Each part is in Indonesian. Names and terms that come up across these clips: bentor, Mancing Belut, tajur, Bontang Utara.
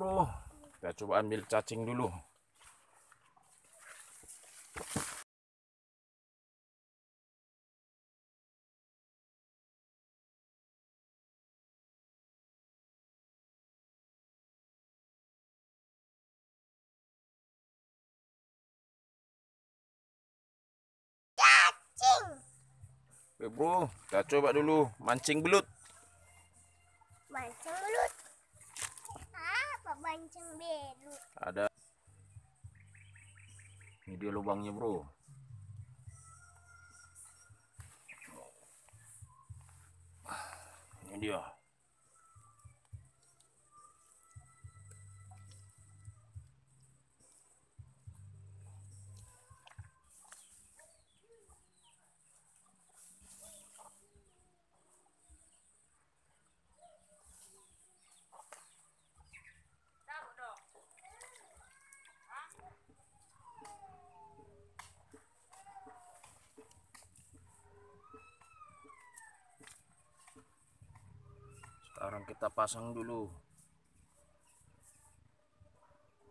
bro. Kita coba ambil cacing dulu. Oke bro, kita coba dulu mancing belut. Mancing belut? Apa mancing belut? Ada. Ini dia lubangnya bro. Ini dia. Sekarang kita pasang dulu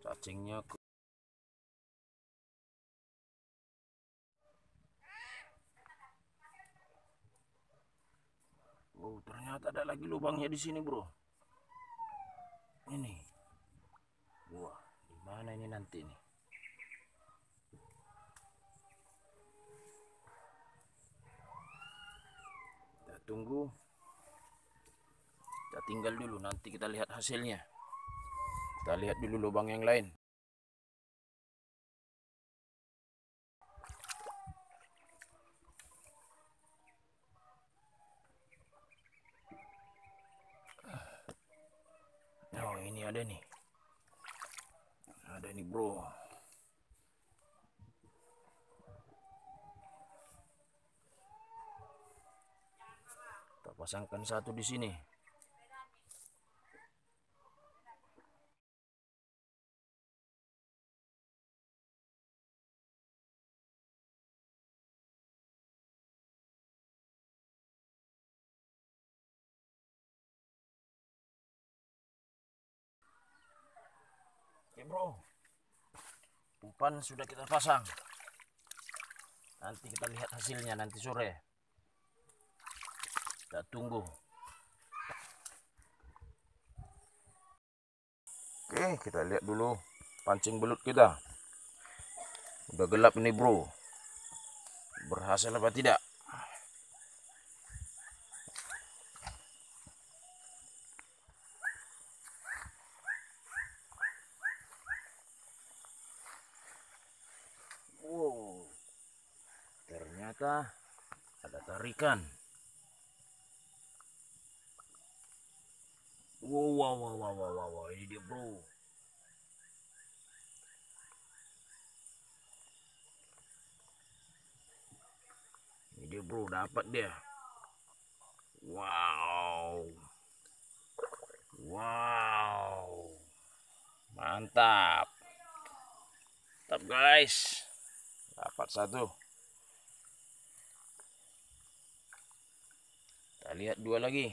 cacingnya ke oh, ternyata ada lagi lubangnya di sini bro. Ini wah, gimana ini nanti nih. Kita tunggu, kita tinggal dulu, nanti kita lihat hasilnya. Kita lihat dulu lubang yang lain. Oh, ini ada nih. Ada nih bro. Kita pasangkan satu di sini. Oke bro, umpan sudah kita pasang. Nanti kita lihat hasilnya nanti sore. Kita tunggu. Oke, kita lihat dulu pancing belut kita. Udah gelap ini bro. Berhasil apa tidak? Ternyata ada tarikan. Wow, ini dia bro. Ini dia bro, dapat dia. Wow, mantap guys, dapat satu. Kita lihat dua lagi.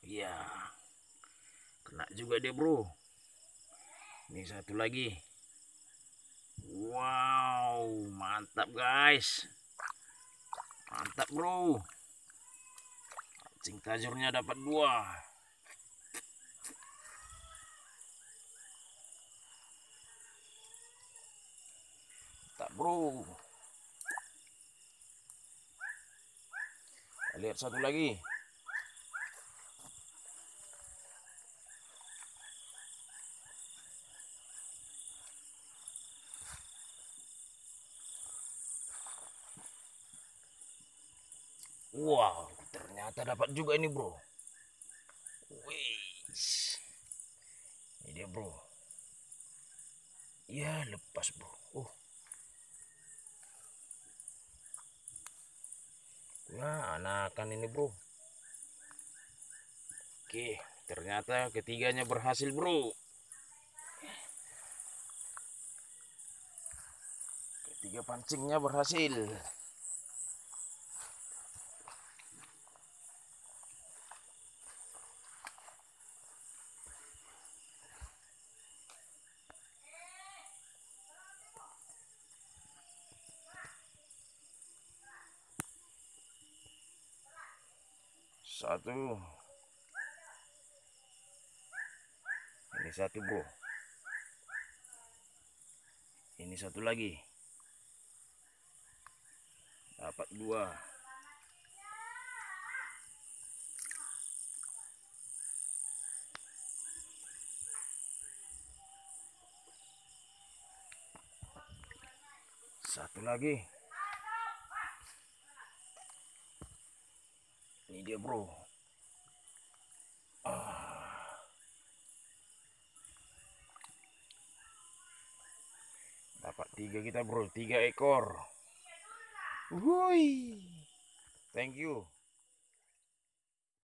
Iya, kena juga dia bro. Ini satu lagi. Wow, mantap guys. Mantap bro. Cacing tajurnya dapat dua. Tak bro. Kita lihat satu lagi. Wow. Ternyata dapat juga ini bro. Wih, ini dia bro. Ya lepas bro. Nah, anakan ini bro. Oke. Ternyata ketiganya berhasil, bro. Ketiga pancingnya berhasil. Satu. Ini satu, bro. Ini satu lagi. Dapat dua. Satu lagi. Ini dia, bro. Dapat tiga kita, bro. 3 ekor. Wuih. Thank you.